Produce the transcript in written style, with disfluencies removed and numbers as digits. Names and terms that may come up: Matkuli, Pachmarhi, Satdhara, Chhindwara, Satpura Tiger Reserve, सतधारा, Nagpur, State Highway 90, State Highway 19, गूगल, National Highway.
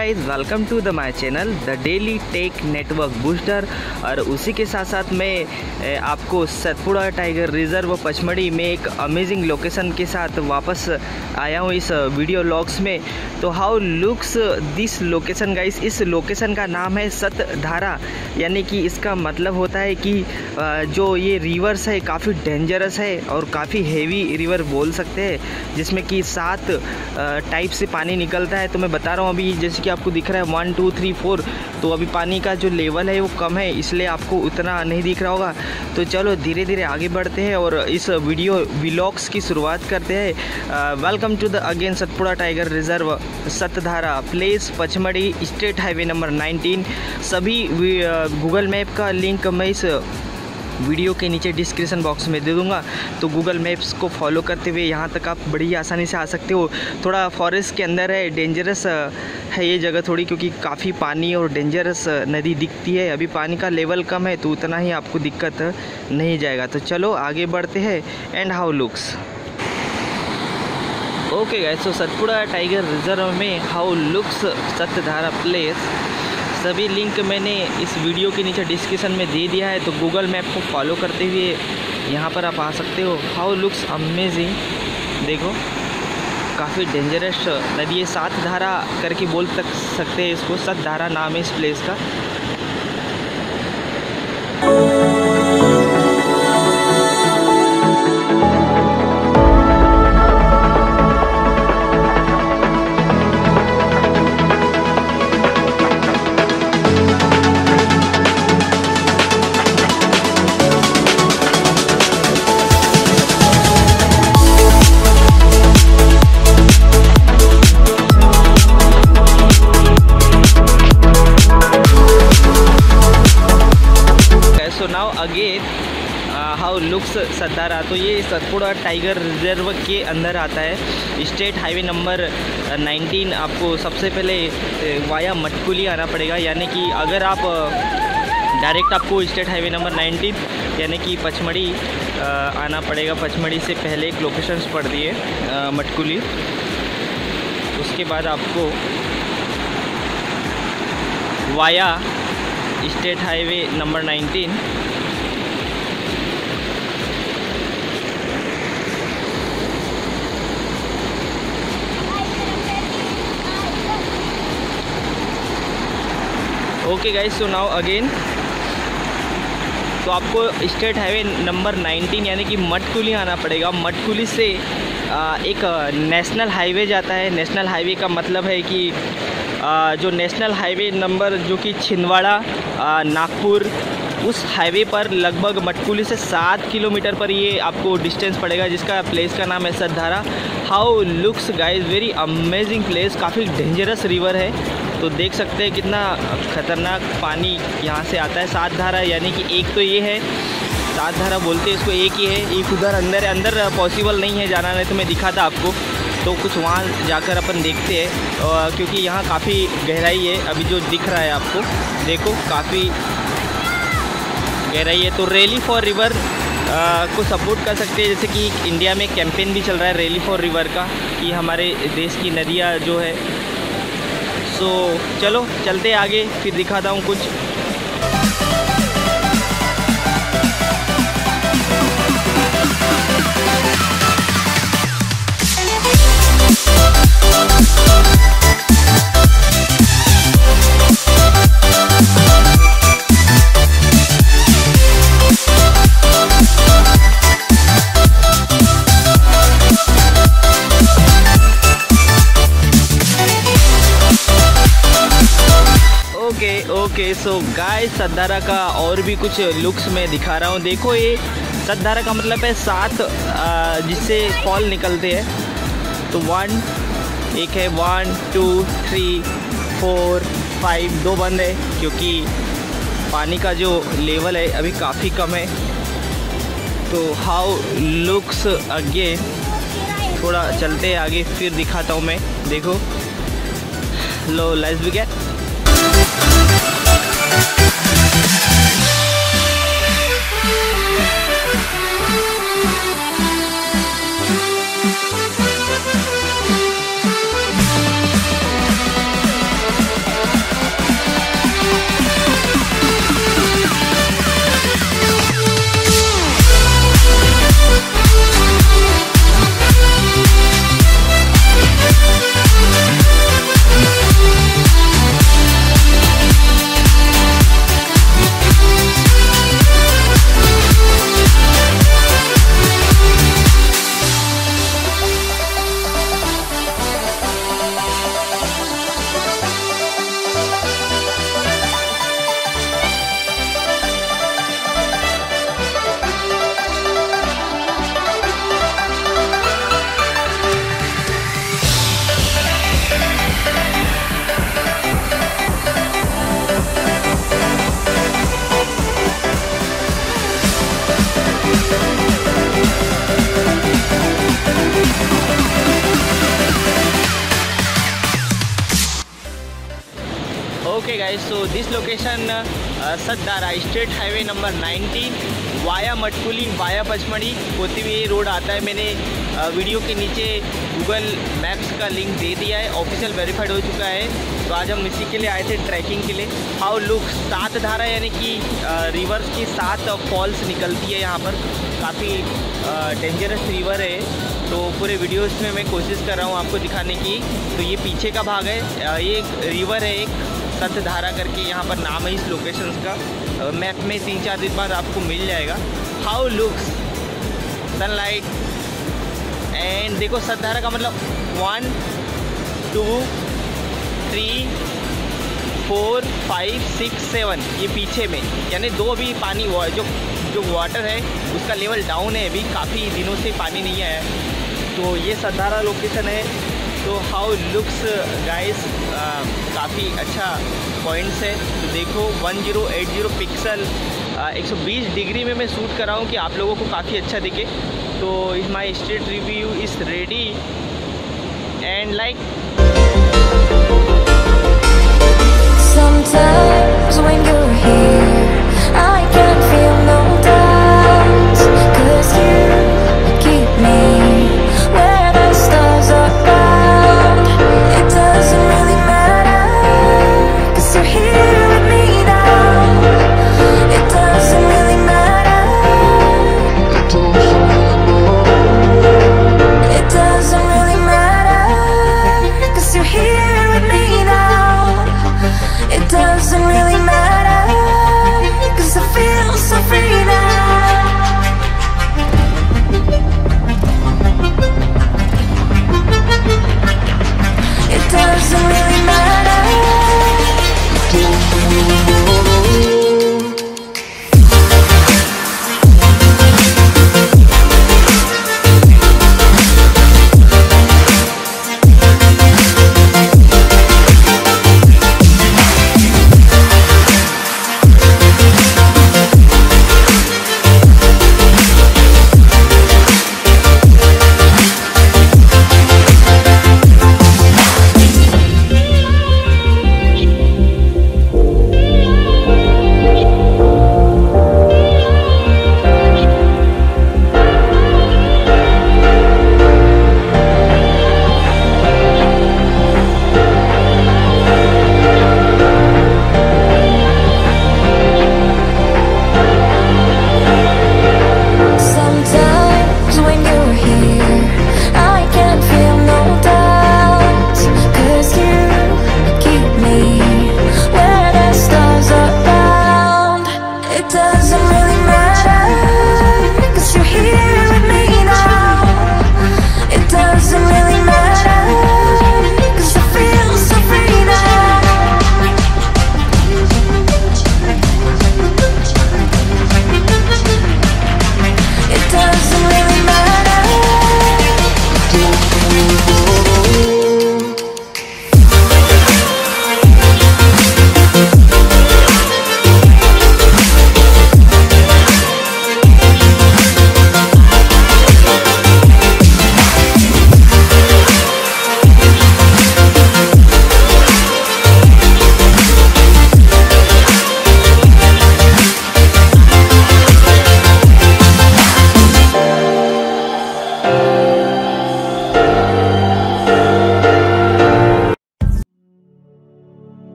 Guys, welcome to my channel the daily tech network booster. और उसी के साथ साथ मैं आपको सतपुड़ा टाइगर रिजर्व पचमढ़ी में एक अमेजिंग लोकेशन के साथ वापस आया हूँ इस वीडियो लॉग्स में। तो how looks this location guys, इस लोकेशन का नाम है सतधारा, यानी कि इसका मतलब होता है कि जो ये रिवर्स है काफ़ी डेंजरस है और काफ़ी हेवी रिवर बोल सकते हैं, जिसमें कि 7 टाइप से पानी निकलता है। तो मैं बता रहा हूँ अभी, जैसे कि आपको दिख रहा है 1 2 3 4, तो अभी पानी का जो लेवल है वो कम है, इसलिए आपको उतना नहीं दिख रहा होगा। तो चलो धीरे धीरे आगे बढ़ते हैं और इस वीडियो व्लॉग्स की शुरुआत करते हैं। Welcome to the again Satpura tiger reserve सतधारा place Pachmarhi state highway number 19। सभी गूगल मैप का लिंक मैं इस वीडियो के नीचे डिस्क्रिप्शन बॉक्स में दे दूंगा, तो गूगल मैप्स को फॉलो करते हुए यहाँ तक आप बड़ी आसानी से आ सकते हो। थोड़ा फॉरेस्ट के अंदर है, डेंजरस है ये जगह थोड़ी, क्योंकि काफ़ी पानी और डेंजरस नदी दिखती है। अभी पानी का लेवल कम है तो उतना ही आपको दिक्कत नहीं जाएगा। तो चलो आगे बढ़ते हैं and how looks. Okay guys, so Satpura tiger reserve में हाउ लुक्स सतधारा प्लेस, सभी लिंक मैंने इस वीडियो के नीचे डिस्क्रिप्शन में दे दिया है, तो गूगल मैप को फॉलो करते हुए यहाँ पर आप आ सकते हो। हाउ लुक्स अमेजिंग, देखो काफ़ी डेंजरस नदी है, सतधारा करके बोल तक सकते हैं इसको, सतधारा नाम है इस प्लेस का। अगेन हाउ लुक्स सतधारा, तो ये सतपुड़ा टाइगर रिजर्व के अंदर आता है। स्टेट हाईवे नंबर 19 आपको सबसे पहले वाया मटकुली आना पड़ेगा, यानी कि अगर आप डायरेक्ट आपको स्टेट हाईवे नंबर 19 यानी कि पचमढ़ी आना पड़ेगा। पचमढ़ी से पहले एक लोकेशंस पड़ रही है मटकुली, उसके बाद आपको via state highway number 19 okay guys, so now again, तो आपको स्टेट हाईवे नंबर 19 यानी कि मटकुली आना पड़ेगा। मटकुली से एक नेशनल हाईवे जाता है। नेशनल हाईवे का मतलब है कि जो नेशनल हाईवे नंबर जो कि छिंदवाड़ा नागपुर, उस हाईवे पर लगभग मटकुली से 7 किलोमीटर पर ये आपको डिस्टेंस पड़ेगा, जिसका प्लेस का नाम है सतधारा। How looks guys, very amazing place, काफ़ी डेंजरस रिवर है, तो देख सकते हैं कितना ख़तरनाक पानी यहाँ से आता है। सतधारा यानी कि एक तो ये है, सतधारा बोलते हैं इसको, एक ही है, एक उधर अंदर है, अंदर पॉसिबल नहीं है जाना, नहीं तो मैं दिखा था आपको, तो कुछ वहाँ जाकर अपन देखते हैं, क्योंकि यहाँ काफ़ी गहराई है। अभी जो दिख रहा है आपको, देखो काफ़ी गहराई है। तो रैली फॉर रिवर को सपोर्ट कर सकते हैं, जैसे कि इंडिया में कैंपेन भी चल रहा है रैली फॉर रिवर का, कि हमारे देश की नदियाँ जो है। तो चलो चलते आगे, फिर दिखाता हूँ कुछ। ओके सो गाइस, सतधारा का और भी कुछ लुक्स मैं दिखा रहा हूँ। देखो ये सतधारा का मतलब है 7 जिससे फॉल निकलते हैं, तो 1 एक है, 1 2 3 4 5 2 बंद है, क्योंकि पानी का जो लेवल है अभी काफ़ी कम है। तो हाउ लुक्स अगेन, थोड़ा चलते आगे फिर दिखाता हूँ मैं। देखो लो, let's begin. Okay guys, so this location Satdhara state highway number 90 via Matkuli via Pachmarhi होते हुए ये रोड आता है। मैंने वीडियो के नीचे गूगल मैप्स का लिंक दे दिया है, ऑफिशियल वेरीफाइड हो चुका है। तो आज हम इसी के लिए आए थे ट्रैकिंग के लिए। हाउ लुक सातधारा यानी कि रिवर्स की सात फॉल्स निकलती है यहाँ पर, काफ़ी डेंजरस रिवर है। तो पूरे वीडियोस में मैं कोशिश कर रहा हूँ आपको दिखाने की। तो ये पीछे का भाग है, ये एक रिवर है, एक सतधारा करके यहाँ पर नाम है इस लोकेशंस का। मैप में 3-4 दिन बाद आपको मिल जाएगा। हाउ लुक्स सनलाइट एंड देखो सतधारा का मतलब 1 2 3 4 5 6 7 ये पीछे में, यानी दो भी पानी जो वाटर है उसका लेवल डाउन है अभी, काफ़ी दिनों से पानी नहीं आया है। तो ये सतधारा लोकेशन है। तो हाउ लुक्स गाइस, काफ़ी अच्छा पॉइंट्स है। तो देखो 1080 पिक्सल 120 डिग्री में मैं शूट कर रहा हूँ कि आप लोगों को काफ़ी अच्छा दिखे। तो My street review is ready, and like sometimes when you